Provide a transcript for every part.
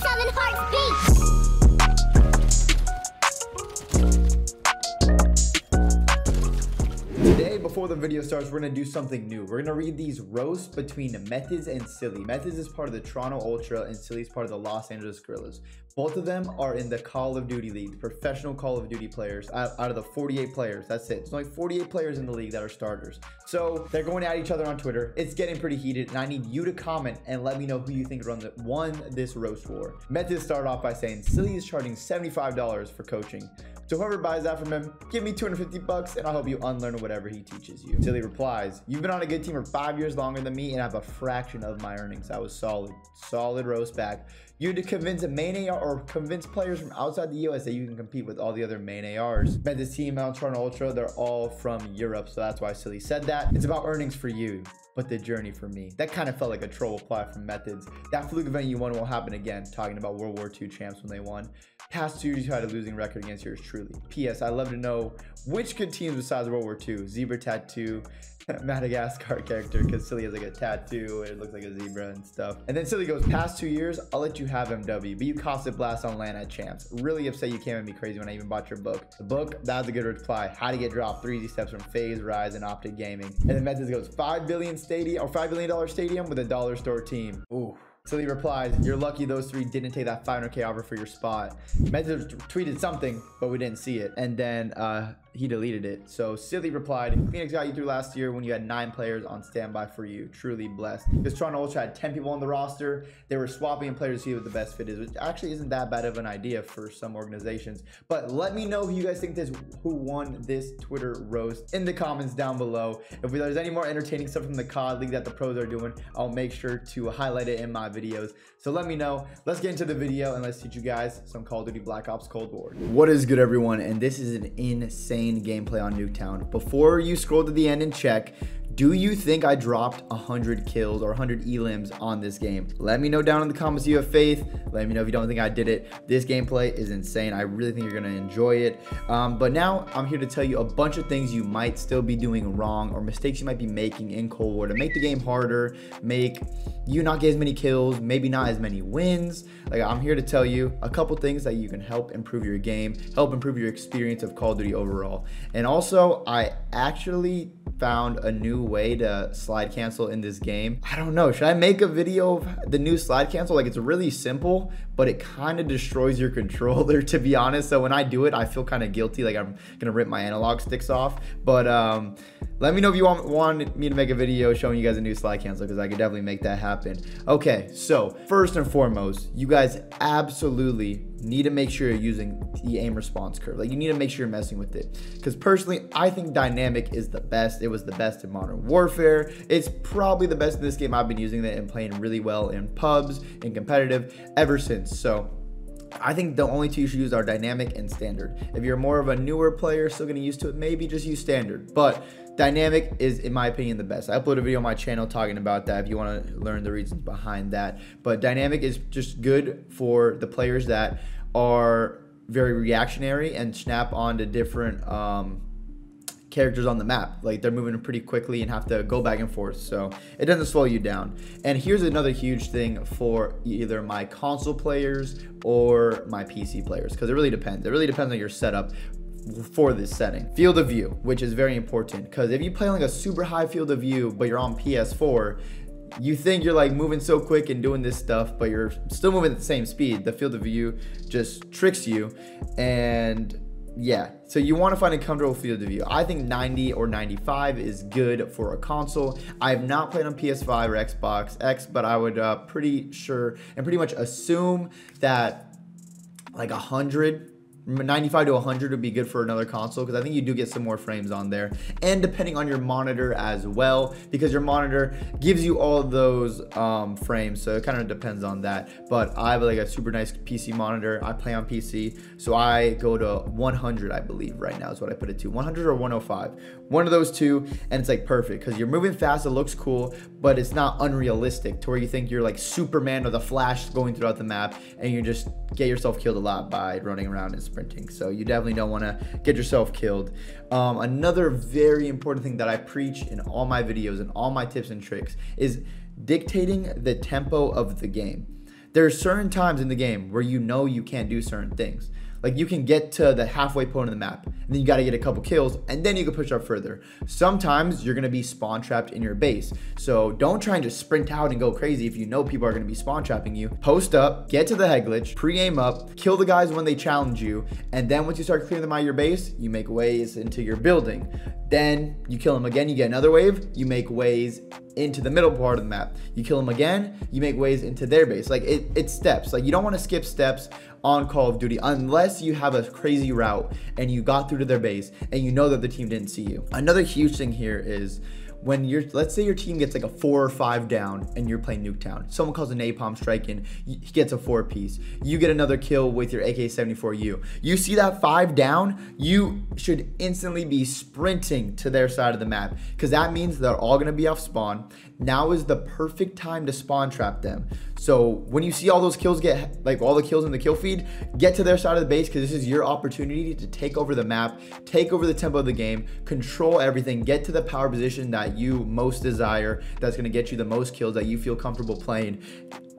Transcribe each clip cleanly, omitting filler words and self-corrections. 27 hearts beat. Before the video starts, we're going to do something new. We're going to read these roasts between Methods and Silly. Methods is part of the Toronto Ultra and Silly is part of the Los Angeles Gorillas. Both of them are in the Call of Duty League, the professional Call of Duty players out of the 48 players. That's it. It's only 48 players in the league that are starters. So they're going at each other on Twitter. It's getting pretty heated and I need you to comment and let me know who you think won this roast war. Methods started off by saying Silly is charging $75 for coaching. So whoever buys that from him, give me 250 bucks and I'll help you unlearn whatever he teaches you. Silly replies, you've been on a good team for 5 years longer than me and I have a fraction of my earnings. That was solid. Solid roast back. You had to convince a main AR or convince players from outside the US that you can compete with all the other main ARs. Met this team out Toronto Ultra, they're all from Europe, so that's why Silly said that. It's about earnings for you, but the journey for me. That kind of felt like a troll reply from Methods. That fluke event you won won't happen again, talking about World War II champs when they won. Past 2 years you had a losing record against yours truly. P.S. I'd love to know which good teams besides World War II, Zebra Tattoo, Madagascar character, because Silly has like a tattoo and it looks like a zebra and stuff. And then Silly goes, past 2 years, I'll let you have MW, but you costed blast on LAN at champs. Really upset you came at me crazy when I even bought your book. The book, that was a good reply. How to get dropped, 3D steps from Phase, Rise, and Optic Gaming. And then Methods goes, $5 billion stadium with a dollar store team. Ooh. Silly replies, you're lucky those three didn't take that 500K offer for your spot. Methods tweeted something, but we didn't see it. And then he deleted it. So Silly replied, Phoenix got you through last year when you had 9 players on standby for you. Truly blessed. Because Toronto Ultra had 10 people on the roster. They were swapping players to see what the best fit is, which actually isn't that bad of an idea for some organizations. But let me know who you guys think who won this Twitter roast in the comments down below. If there's any more entertaining stuff from the COD League that the pros are doing, I'll make sure to highlight it in my videos. So let me know. Let's get into the video and let's teach you guys some Call of Duty Black Ops Cold War. What is good, everyone? And this is an insane gameplay on Nuketown. Before you scroll to the end and check, do you think I dropped 100 kills or 100 elims on this game? Let me know down in the comments if you have faith. Let me know if you don't think I did it. This gameplay is insane. I really think you're gonna enjoy it. But now I'm here to tell you a bunch of things you might still be doing wrong or mistakes you might be making in Cold War to make the game harder, make you not get as many kills, maybe not as many wins. Like, I'm here to tell you a couple things that you can help improve your game, help improve your experience of Call of Duty overall. And also, I actually found a new way to slide cancel in this game. I don't know, should I make a video of the new slide cancel? Like, it's really simple, but it kind of destroys your controller, to be honest. So when I do it, I feel kind of guilty, like I'm gonna rip my analog sticks off. But let me know if you want me to make a video showing you guys a new slide cancel, because I could definitely make that happen. Okay, so first and foremost, you guys absolutely need to make sure you're using the aim response curve. Like, you need to make sure you're messing with it, because personally I think dynamic is the best. It was the best in Modern Warfare. It's probably the best in this game. I've been using it and playing really well in pubs and competitive ever since. So I think the only two you should use are dynamic and standard. If you're more of a newer player still getting used to it, maybe just use standard, but dynamic is, in my opinion, the best. I upload a video on my channel talking about that if you want to learn the reasons behind that. But dynamic is just good for the players that are very reactionary and snap onto different characters on the map. Like, they're moving pretty quickly and have to go back and forth, so it doesn't slow you down. And here's another huge thing for either my console players or my PC players, because it really depends. It really depends on your setup for this setting. Field of view, which is very important, because if you play like a super high field of view but you're on PS4, you think you're like moving so quick and doing this stuff, but you're still moving at the same speed. The field of view just tricks you. And yeah, so you want to find a comfortable field of view. I think 90 or 95 is good for a console. I have not played on PS5 or Xbox X, but I would pretty sure and pretty much assume that like 95 to 100 would be good for another console, because I think you do get some more frames on there, and depending on your monitor as well, because your monitor gives you all those frames, so it kind of depends on that. But I have like a super nice PC monitor. I play on PC, so I go to 100, I believe right now is what I put it to, 100 or 105, one of those two, and it's like perfect because you're moving fast, it looks cool, but it's not unrealistic to where you think you're like Superman or the Flash going throughout the map and you just get yourself killed a lot by running around and sprinting. So you definitely don't want to get yourself killed. Another very important thing that I preach in all my videos and all my tips and tricks is dictating the tempo of the game. There are certain times in the game where you know you can't do certain things. Like, you can get to the halfway point of the map, and then you gotta get a couple kills, and then you can push up further. Sometimes you're gonna be spawn trapped in your base. So don't try and just sprint out and go crazy if you know people are gonna be spawn trapping you. Post up, get to the head glitch, pre-aim up, kill the guys when they challenge you, and then once you start clearing them out of your base, you make waves into your building. Then you kill them again, you get another wave, you make waves into the middle part of the map. You kill them again, you make waves into their base. Like, it's steps. Like, you don't wanna skip steps on Call of Duty unless you have a crazy route and you got through to their base and you know that the team didn't see you. Another huge thing here is when you're, let's say your team gets like a 4 or 5 down and you're playing Nuketown. Someone calls a napalm strike in, he gets a 4-piece. You get another kill with your AK-74U. You see that 5 down, you should instantly be sprinting to their side of the map because that means they're all gonna be off spawn. Now is the perfect time to spawn trap them. So when you see all those kills get, like all the kills in the kill feed, get to their side of the base because this is your opportunity to take over the map, take over the tempo of the game, control everything, get to the power position that you most desire, that's going to get you the most kills that you feel comfortable playing.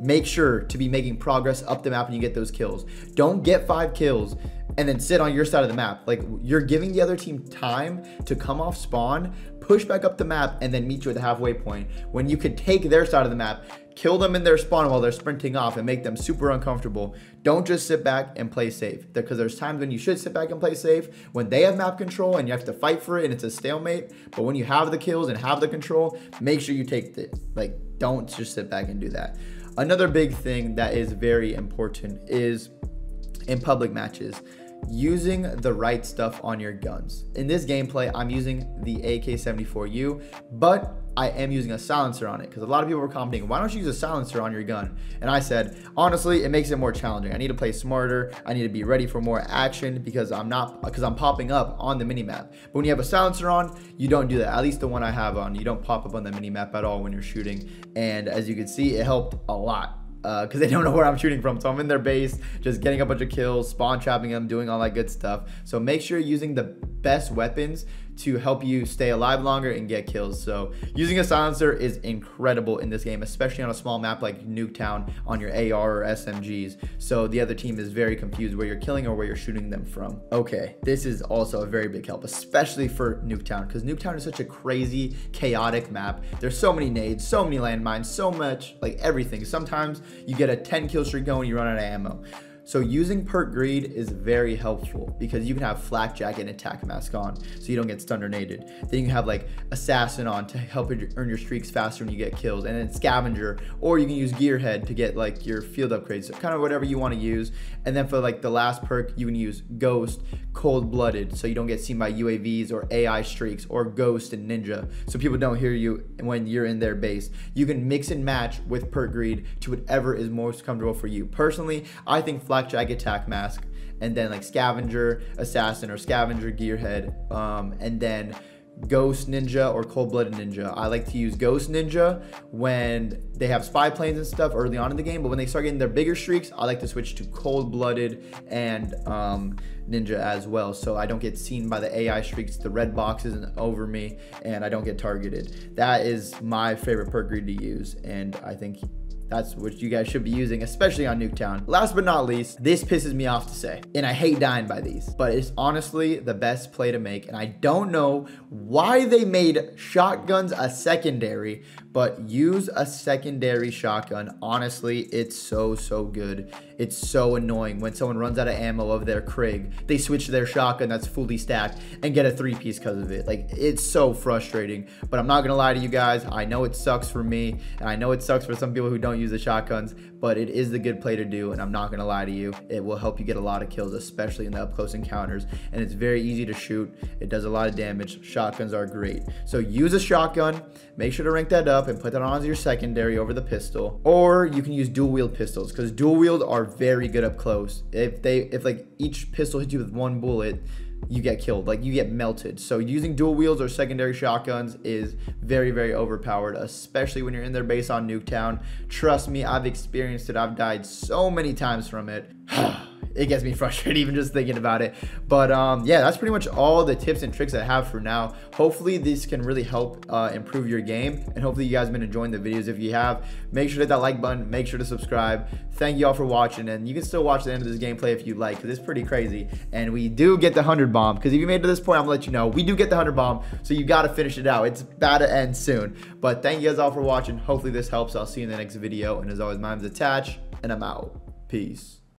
Make sure to be making progress up the map and you get those kills. Don't get 5 kills and then sit on your side of the map. Like, you're giving the other team time to come off spawn, push back up the map, and then meet you at the halfway point when you could take their side of the map, kill them in their spawn while they're sprinting off, and make them super uncomfortable. Don't just sit back and play safe, because there's times when you should sit back and play safe when they have map control and you have to fight for it and it's a stalemate. But when you have the kills and have the control, make sure you take it. Like, don't just sit back and do that. Another big thing that is very important is in public matches, using the right stuff on your guns. In this gameplay, I'm using the AK-74U, but I am using a silencer on it because a lot of people were commenting, why don't you use a silencer on your gun? And I said, honestly, it makes it more challenging. I need to play smarter. I need to be ready for more action because I'm popping up on the minimap. But when you have a silencer on, you don't do that. At least the one I have on, you don't pop up on the minimap at all when you're shooting. And as you can see, it helped a lot. Because they don't know where I'm shooting from. So I'm in their base, just getting a bunch of kills, spawn trapping them, doing all that good stuff. So make sure you're using the best weapons to help you stay alive longer and get kills. So using a silencer is incredible in this game, especially on a small map like Nuketown on your AR or SMGs. So the other team is very confused where you're killing or where you're shooting them from. Okay, this is also a very big help, especially for Nuketown, because Nuketown is such a crazy, chaotic map. There's so many nades, so many landmines, so much, like everything. Sometimes you get a 10 kill streak going, you run out of ammo. So using perk greed is very helpful because you can have Flak Jacket and Attack Mask on so you don't get stun or naded. Then you can have like Assassin on to help you earn your streaks faster when you get kills, and then Scavenger, or you can use Gearhead to get like your field upgrades, so kind of whatever you want to use. And then for like the last perk, you can use Ghost, Cold-Blooded, so you don't get seen by UAVs or AI streaks, or Ghost and Ninja, so people don't hear you when you're in their base. You can mix and match with perk greed to whatever is most comfortable for you. Personally, I think Flak Jacket, Attack Mask, and then like Scavenger, Assassin, or Scavenger, Gearhead, and then Ghost, Ninja, or Cold-Blooded Ninja. I like to use Ghost Ninja when they have spy planes and stuff early on in the game, but when they start getting their bigger streaks, I like to switch to Cold-Blooded and Ninja as well, so I don't get seen by the AI streaks, the red boxes and over me, and I don't get targeted. That is my favorite perk greed to use, and I think that's what you guys should be using, especially on Nuketown. Last but not least, this pisses me off to say, and I hate dying by these, but it's honestly the best play to make, and I don't know why they made shotguns a secondary, but use a secondary shotgun. Honestly, it's so good. It's so annoying when someone runs out of ammo of their Krieg, they switch to their shotgun that's fully stacked and get a 3-piece because of it. Like, it's so frustrating, but I'm not gonna lie to you guys. I know it sucks for me, and I know it sucks for some people who don't use the shotguns, but it is the good play to do, and I'm not gonna lie to you, it will help you get a lot of kills, especially in the up close encounters, and it's very easy to shoot. It does a lot of damage. Shotguns are great, so use a shotgun. Make sure to rank that up and put that on as your secondary over the pistol, or you can use dual wield pistols because dual wield are very good up close. If like each pistol hits you with one bullet, you get killed, like you get melted. So using dual wields or secondary shotguns is very overpowered, especially when you're in their base on Nuketown. Trust me, I've experienced it. I've died so many times from it. it gets me frustrated even just thinking about it. But yeah, that's pretty much all the tips and tricks I have for now. Hopefully this can really help improve your game, and hopefully you guys have been enjoying the videos. If you have, make sure to hit that like button, make sure to subscribe. Thank you all for watching, and you can still watch the end of this gameplay if you like, because it's pretty crazy. And we do get the 100 bomb, because if you made it to this point, I'm gonna let you know we do get the 100 bomb, so you got to finish it out. It's about to end soon. But thank you guys all for watching. Hopefully this helps. I'll see you in the next video, and as always, my name's Attach, and I'm out. Peace.